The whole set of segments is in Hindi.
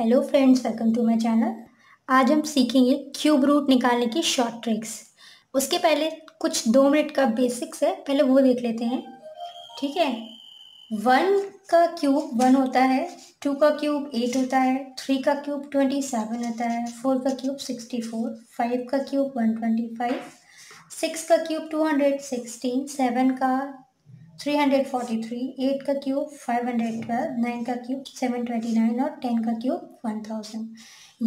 Hello friends, welcome to my channel. आज हम सीखेंगे क्यूब रूट निकालने की शॉर्ट ट्रिक्स। उसके पहले कुछ 2 मिनट का बेसिक्स है, पहले वो देख लेते हैं। ठीक है, 1 का क्यूब 1 होता है, 2 का क्यूब 8 होता है, 3 का क्यूब 27 होता है, 4 का क्यूब 64, 5 का क्यूब 125, 6 का क्यूब 216, 7 का 343, 8 का क्यूब 512, 9 का क्यूब 729 और 10 का क्यूब 1000।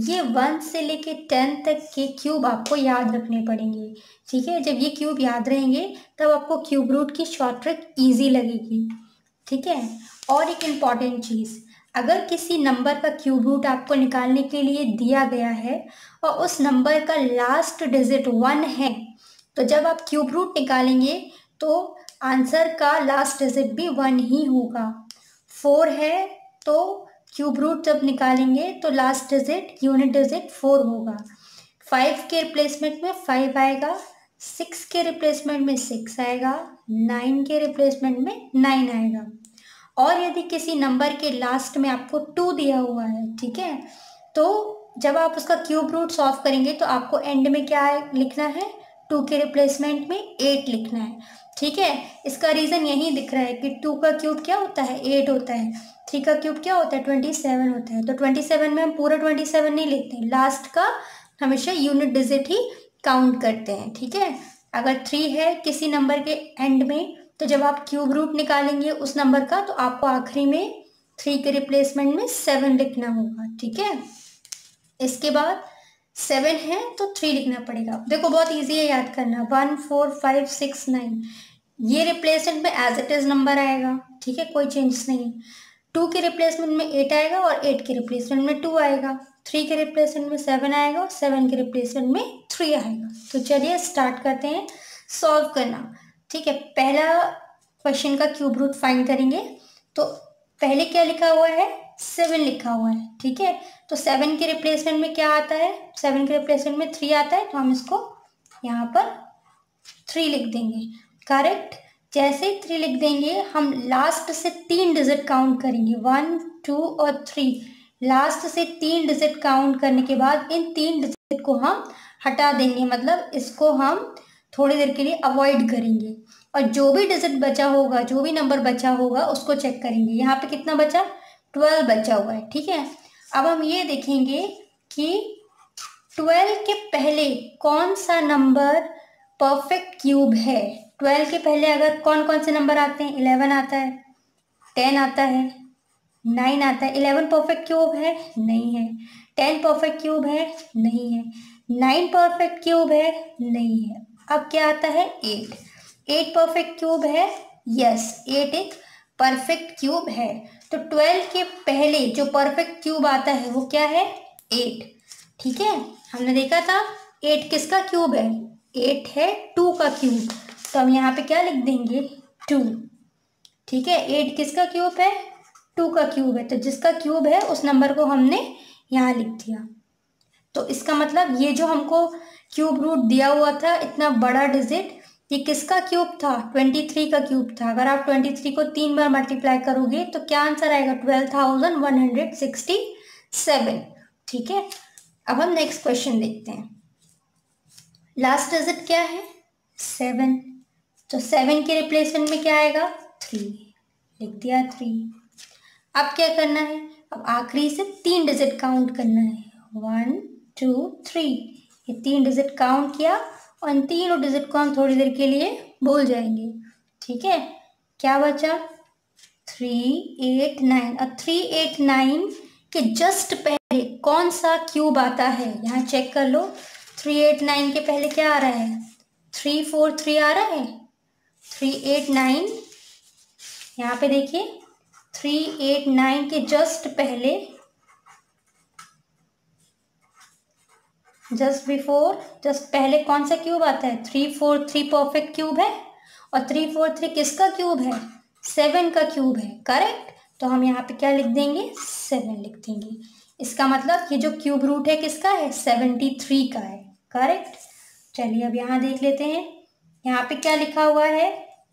ये 1 से लेके 10 तक के क्यूब आपको याद रखने पड़ेंगे। ठीक है, जब ये क्यूब याद रहेंगे तब आपको क्यूब रूट की शॉर्ट ट्रिक ईजी लगेगी। ठीक है, और एक इम्पॉर्टेंट चीज़, अगर किसी नंबर का क्यूब रूट आपको निकालने के लिए दिया गया है और उस नंबर का लास्ट डिजिट 1 है, तो जब आप क्यूब रूट निकालेंगे तो आंसर का लास्ट डिजिट भी 1 ही होगा। 4 है तो क्यूब रूट जब निकालेंगे तो लास्ट डिजिट यूनिट डिजिट 4 होगा। 5 के रिप्लेसमेंट में 5 आएगा, 6 के रिप्लेसमेंट में 6 आएगा, 9 के रिप्लेसमेंट में 9 आएगा। और यदि किसी नंबर के लास्ट में आपको 2 दिया हुआ है, ठीक है, तो जब आप उसका क्यूब रूट सॉल्व करेंगे तो आपको एंड में क्या लिखना है, 2 के रिप्लेसमेंट में 8 लिखना है। ठीक है, इसका रीज़न यही दिख रहा है कि 2 का क्यूब क्या होता है, 8 होता है, 3 का क्यूब क्या होता है, 27 होता है। तो 27 में हम पूरा 27 नहीं लिखते, लास्ट का हमेशा यूनिट डिजिट ही काउंट करते हैं। ठीक है, अगर 3 है किसी नंबर के एंड में, तो जब आप क्यूब रूट निकालेंगे उस नंबर का, तो आपको आखिरी में 3 के रिप्लेसमेंट में 7 लिखना होगा। ठीक है, इसके बाद 7 है तो 3 लिखना पड़ेगा। देखो, बहुत इजी है याद करना, 1 4 5 6 9 ये रिप्लेसमेंट में एज इट इज़ नंबर आएगा। ठीक है, कोई चेंज नहीं। 2 के रिप्लेसमेंट में 8 आएगा और 8 के रिप्लेसमेंट में 2 आएगा, 3 के रिप्लेसमेंट में 7 आएगा और 7 के रिप्लेसमेंट में 3 आएगा। तो चलिए स्टार्ट करते हैं सॉल्व करना। ठीक है, पहला क्वेश्चन का क्यूब रूट फाइंड करेंगे। तो पहले क्या लिखा हुआ है, 7 लिखा हुआ है। ठीक है, तो 7 के रिप्लेसमेंट में क्या आता है, 7 के रिप्लेसमेंट में 3 आता है, तो हम इसको यहाँ पर 3 लिख देंगे। करेक्ट, जैसे 3 लिख देंगे हम लास्ट से 3 डिजिट काउंट करेंगे, 1 2 और 3। लास्ट से 3 डिजिट काउंट करने के बाद इन 3 डिजिट को हम हटा देंगे, मतलब इसको हम थोड़ी देर के लिए अवॉइड करेंगे और जो भी डिजिट बचा होगा, जो भी नंबर बचा होगा उसको चेक करेंगे। यहाँ पे कितना बचा, 12 बचा हुआ है। ठीक है, अब हम ये देखेंगे कि 12 के पहले कौन सा नंबर परफेक्ट क्यूब है। 12 के पहले अगर कौन कौन से नंबर आते हैं, 11 आता है, 10 आता है, 9 आता है। 11 परफेक्ट क्यूब है, नहीं है। 10 परफेक्ट क्यूब है, नहीं है। 9 परफेक्ट क्यूब है, नहीं है। अब क्या आता है, 8। 8 परफेक्ट क्यूब है, यस, 8 एक परफेक्ट क्यूब है। तो 12 के पहले जो परफेक्ट क्यूब आता है वो क्या है, 8। ठीक है, हमने देखा था 8 किसका क्यूब है, 8 है 2 का क्यूब, तो हम यहाँ पे क्या लिख देंगे, 2। ठीक है, 8 किसका क्यूब है, 2 का क्यूब है, तो जिसका क्यूब है उस नंबर को हमने यहाँ लिख दिया। तो इसका मतलब ये जो हमको क्यूब रूट दिया हुआ था, इतना बड़ा डिजिट, ये किसका क्यूब था, 23 का क्यूब था। अगर आप 23 को 3 बार मल्टीप्लाई करोगे तो क्या आंसर आएगा, 12167। ठीक है, अब हम नेक्स्ट क्वेश्चन देखते हैं। लास्ट डिजिट क्या है, 7, तो 7 के रिप्लेसमेंट में क्या आएगा, 3 लिख दिया, 3। अब क्या करना है, अब आखिरी से 3 डिजिट काउंट करना है, 1 2 3, ये 3 डिजिट काउंट किया और इन तीनों डिजिट को हम थोड़ी देर के लिए भूल जाएंगे। ठीक है, क्या बचा, 3 8 9 और 3 8 9 के जस्ट पहले कौन सा क्यूब आता है, यहाँ चेक कर लो। 3 8 9 के पहले क्या आ रहा है, 3 4 3 आ रहा है। 3 8 9 यहाँ पे देखिए, 3 8 9 के जस्ट पहले, जस्ट पहले कौन सा क्यूब आता है, 3 4 3 परफेक्ट क्यूब है और 3 4 3 किसका क्यूब है, 7 का क्यूब है। करेक्ट, तो हम यहाँ पे क्या लिख देंगे, 7 लिख देंगे। इसका मतलब ये जो क्यूब रूट है किसका है, 73 का है। करेक्ट, चलिए अब यहाँ देख लेते हैं, यहाँ पे क्या लिखा हुआ है,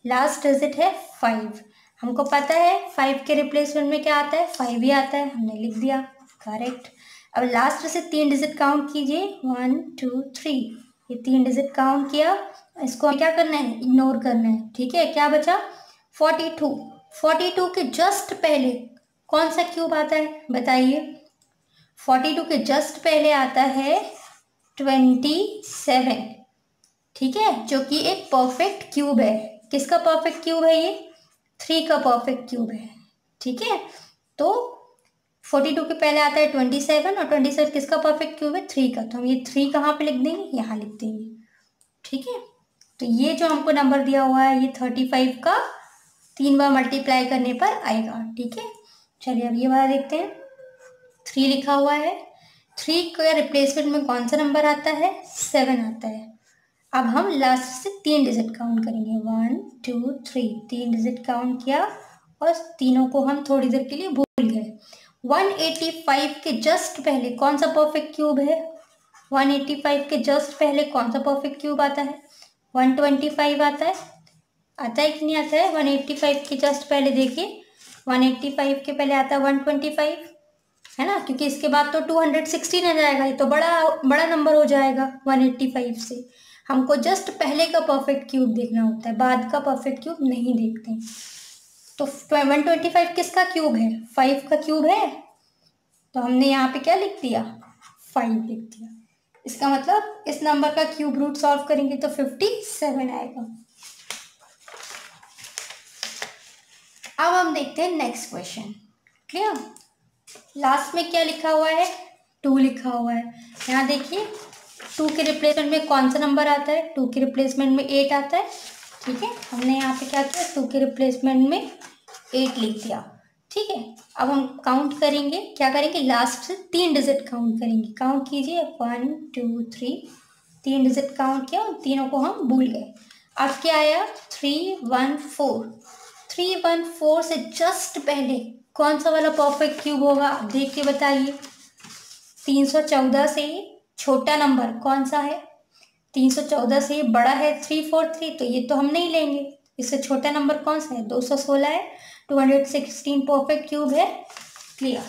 लास्ट डिजिट है 5। हमको पता है 5 के रिप्लेसमेंट में क्या आता है, 5 ही आता है, हमने लिख दिया। करेक्ट। अब लास्ट से 3 डिजिट काउंट कीजिए, 1 2 3, ये 3 डिजिट काउंट किया। इसको क्या करना है, इग्नोर करना है, ठीक है। क्या बचा, 42। 42 के जस्ट पहले कौन सा क्यूब आता है बताइए। 42 के जस्ट पहले आता है 27, ठीक है, जो कि एक परफेक्ट क्यूब है। किसका परफेक्ट क्यूब है, ये 3 का परफेक्ट क्यूब है, ठीक है। तो 42 के पहले आता है 27 और 27 किसका परफेक्ट क्यूब है, 3 का। तो हम ये 3 कहाँ पे लिख देंगे, यहाँ लिख देंगे, ठीक है। तो ये जो हमको नंबर दिया हुआ है ये 35 का 3 बार मल्टीप्लाई करने पर आएगा, ठीक है। चलिए अब ये वाला देखते हैं, 3 लिखा हुआ है, 3 का रिप्लेसमेंट में कौन सा नंबर आता है, 7 आता है। अब हम लास्ट से 3 डिजिट काउंट करेंगे, 1 2 3। 3 डिजिट काउंट किया और तीनों को हम थोड़ी देर के लिए भूल गए। 185 के जस्ट पहले कौन सा परफेक्ट क्यूब है, 185 के जस्ट पहले कौन सा परफेक्ट क्यूब आता है, 125 आता है, आता है कि नहीं आता है। 185 के जस्ट पहले देखिए, 185 के पहले आता है 125, है ना, क्योंकि इसके बाद तो 216 आ जाएगा, ये तो बड़ा नंबर हो जाएगा 185 से। हमको जस्ट पहले का परफेक्ट क्यूब देखना होता है, बाद का परफेक्ट क्यूब नहीं देखते हैं। तो 125 किसका क्यूब है, 5 का क्यूब है, तो हमने यहाँ पे क्या लिख दिया, 5 लिख दिया। इसका मतलब इस नंबर का क्यूब रूट सॉल्व करेंगे तो 57 आएगा। अब हम देखते हैं नेक्स्ट क्वेश्चन, क्लियर। लास्ट में क्या लिखा हुआ है, 2 लिखा हुआ है। यहाँ देखिए 2 के रिप्लेसमेंट में कौन सा नंबर आता है, 2 के रिप्लेसमेंट में 8 आता है, ठीक है। हमने यहाँ पे क्या किया, 2 के रिप्लेसमेंट में 8 लिख दिया, ठीक है। अब हम काउंट करेंगे, क्या करेंगे, लास्ट से 3 डिजिट काउंट करेंगे। काउंट कीजिए, 1 2 3। 3 डिजिट काउंट किया और तीनों को हम भूल गए। अब क्या आया, 3 1 4। 3 1 4 से जस्ट पहले कौन सा वाला परफेक्ट क्यूब होगा, आप देख के बताइए। 314 से छोटा नंबर कौन सा है, 314 से ये बड़ा है 343, तो ये तो हम नहीं लेंगे। इससे छोटा नंबर कौन सा है, 216 है, 216 परफेक्ट क्यूब है, क्लियर।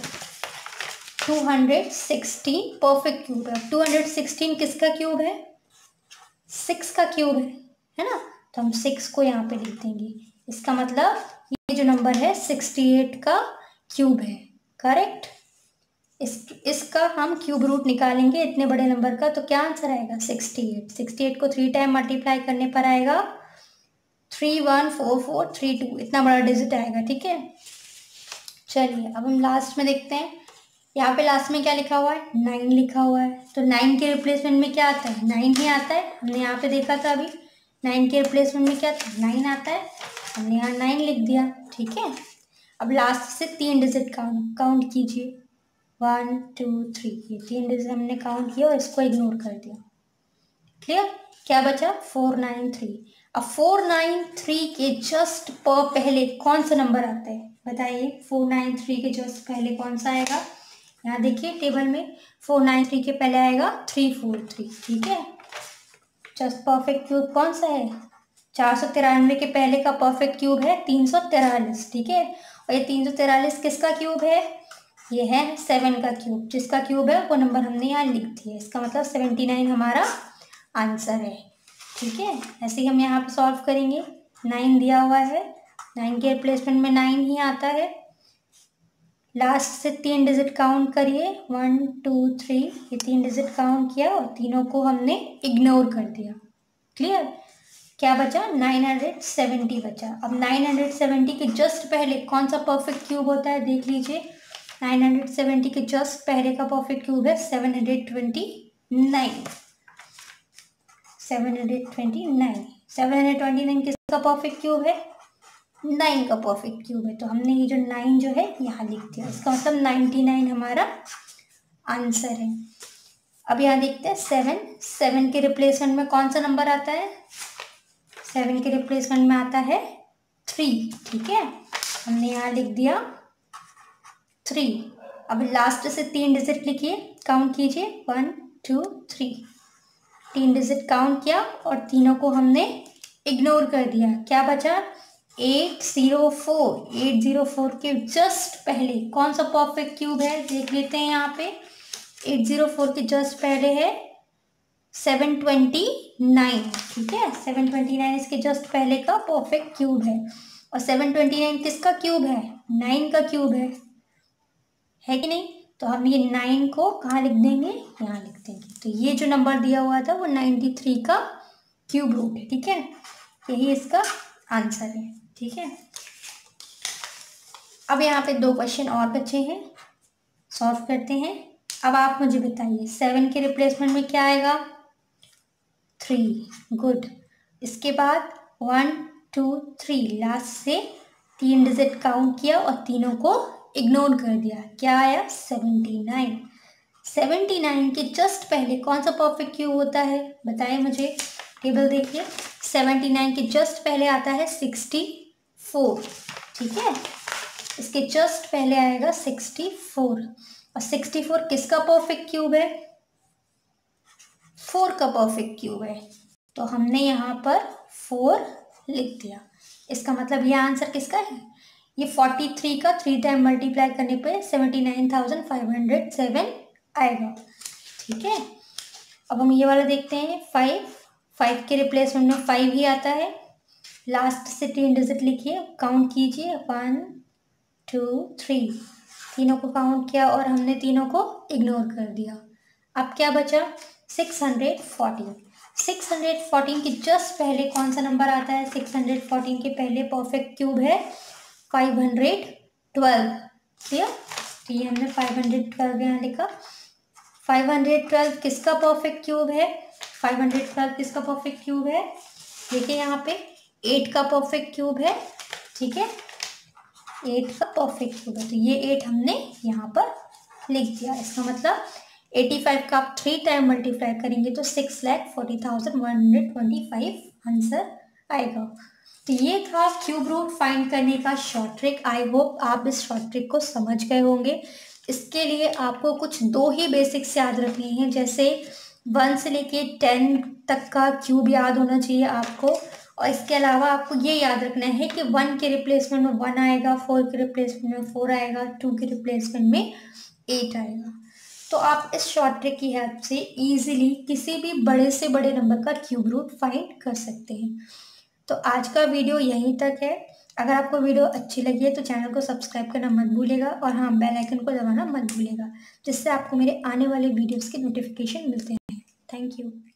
216 परफेक्ट क्यूब है। 216 किसका क्यूब है, 6 का क्यूब है ना, तो हम 6 को यहाँ पे लिख देंगे। इसका मतलब ये जो नंबर है 68 का क्यूब है, करेक्ट। इसका हम क्यूब रूट निकालेंगे इतने बड़े नंबर का, तो क्या आंसर आएगा, 68। 68 को 3 टाइम मल्टीप्लाई करने पर आएगा 314432, इतना बड़ा डिजिट आएगा, ठीक है। चलिए अब हम लास्ट में देखते हैं, यहाँ पे लास्ट में क्या लिखा हुआ है, 9 लिखा हुआ है। तो 9 के रिप्लेसमेंट में क्या आता है, 9 ही आता है। हमने यहाँ पे देखा था अभी, 9 के रिप्लेसमेंट में क्या आता है, 9 आता है, हमने यहाँ 9 लिख दिया, ठीक है। अब लास्ट से 3 डिजिट काउंट कीजिए, 1 2 3, ये 3 डिजिट हमने काउंट किया और इसको इग्नोर कर दिया, क्लियर। क्या बचा, 493। अब 493 के जस्ट पर पहले कौन सा नंबर आता है बताइए, 493 के जस्ट पहले कौन सा आएगा। यहाँ देखिए टेबल में 493 के पहले आएगा 343, ठीक है। जस्ट परफेक्ट क्यूब कौन सा है, 493 के पहले का परफेक्ट क्यूब है 343, ठीक है। और ये 343 किसका क्यूब है, ये है 7 का क्यूब, जिसका क्यूब है वो नंबर हमने यहाँ लिख दिया। इसका मतलब 79 हमारा आंसर है, ठीक है। ऐसे ही हम यहाँ पे सॉल्व करेंगे। 9 दिया हुआ है, 9 के रिप्लेसमेंट में 9 ही आता है। लास्ट से 3 डिजिट काउंट करिए, 1 2 3, ये 3 डिजिट काउंट किया और तीनों को हमने इग्नोर कर दिया, क्लियर। क्या बचा, 970 बचा। अब 970 के जस्ट पहले कौन सा परफेक्ट क्यूब होता है देख लीजिए। 970 के जस्ट पहले का परफेक्ट क्यूब है 729। 729 किसका परफेक्ट क्यूब है, 9 का परफेक्ट क्यूब है। तो हमने ये जो 9 जो है यहाँ लिख दिया, इसका मतलब 99 हमारा आंसर है। अब यहाँ देखते हैं 7 के रिप्लेसमेंट में कौन सा नंबर आता है, 7 के रिप्लेसमेंट में आता है 3, ठीक है। हमने यहाँ लिख दिया 3। अब लास्ट से 3 डिजिट लिखिए, काउंट कीजिए, 1 2 3। 3 डिजिट काउंट किया और तीनों को हमने इग्नोर कर दिया। क्या बचा, 804 के जस्ट पहले कौन सा परफेक्ट क्यूब है देख लेते हैं। यहाँ पे 804 के जस्ट पहले है 729, ठीक है। 729 इसके जस्ट पहले का परफेक्ट क्यूब है। और 729 किसका क्यूब है? 9 का क्यूब है कि नहीं? तो हम ये 9 को कहाँ लिख देंगे? यहाँ लिख देंगे। तो ये जो नंबर दिया हुआ था वो 93 का क्यूब रूट है, ठीक है। यही इसका आंसर है, ठीक है। अब यहाँ पे 2 क्वेश्चन और बचे हैं, सॉल्व करते हैं। अब आप मुझे बताइए 7 के रिप्लेसमेंट में क्या आएगा? 3, गुड। इसके बाद 1 2 3 लास्ट से 3 डिजिट काउंट किया और तीनों को इग्नोर कर दिया। क्या आया? 79। 79 के जस्ट पहले कौन सा परफेक्ट क्यूब होता है बताएं मुझे। टेबल देखिए, 79 के जस्ट पहले आता है 64, ठीक है। इसके जस्ट पहले आएगा 64। और 64 किसका परफेक्ट क्यूब है? 4 का परफेक्ट क्यूब है। तो हमने यहाँ पर 4 लिख दिया। इसका मतलब ये आंसर किसका है? ये 43 का 3 टाइम मल्टीप्लाई करने पे 79,507 आएगा, ठीक है। अब हम ये वाला देखते हैं। 5 के रिप्लेसमेंट में 5 ही आता है। लास्ट से 3 डिजिट लिखिए, काउंट कीजिए, 1 2 3। तीनों को काउंट किया और हमने तीनों को इग्नोर कर दिया। अब क्या बचा? 614। 614 के जस्ट पहले कौन सा नंबर आता है? 614 के पहले परफेक्ट क्यूब है 512, क्लियर। तो ये हमने 512 यहाँ लिखा। 512 किसका परफेक्ट क्यूब है? 512 किसका परफेक्ट क्यूब है? देखिए यहाँ पे 8 का परफेक्ट क्यूब है, ठीक है। 8 का परफेक्ट क्यूब है। तो ये 8 हमने यहाँ पर लिख दिया। इसका मतलब 85 का आप 3 टाइम मल्टीप्लाई करेंगे तो 6,40,125 आंसर आएगा। तो ये था क्यूब रूट फाइंड करने का शॉर्ट ट्रिक। आई होप आप इस शॉर्ट ट्रिक को समझ गए होंगे। इसके लिए आपको कुछ 2 ही बेसिक्स याद रखने हैं, जैसे 1 से लेके 10 तक का क्यूब याद होना चाहिए आपको। और इसके अलावा आपको ये याद रखना है कि 1 के रिप्लेसमेंट में 1 आएगा, 4 के रिप्लेसमेंट में 4 आएगा, 2 के रिप्लेसमेंट में 8 आएगा। तो आप इस शॉर्ट ट्रिक की हेल्प से ईजिली किसी भी बड़े से बड़े नंबर का क्यूब रूट फाइंड कर सकते हैं। तो आज का वीडियो यहीं तक है। अगर आपको वीडियो अच्छी लगी है तो चैनल को सब्सक्राइब करना मत भूलिएगा। और हाँ, बेल आइकन को दबाना मत भूलिएगा, जिससे आपको मेरे आने वाले वीडियोस के नोटिफिकेशन मिलते हैं। Thank you.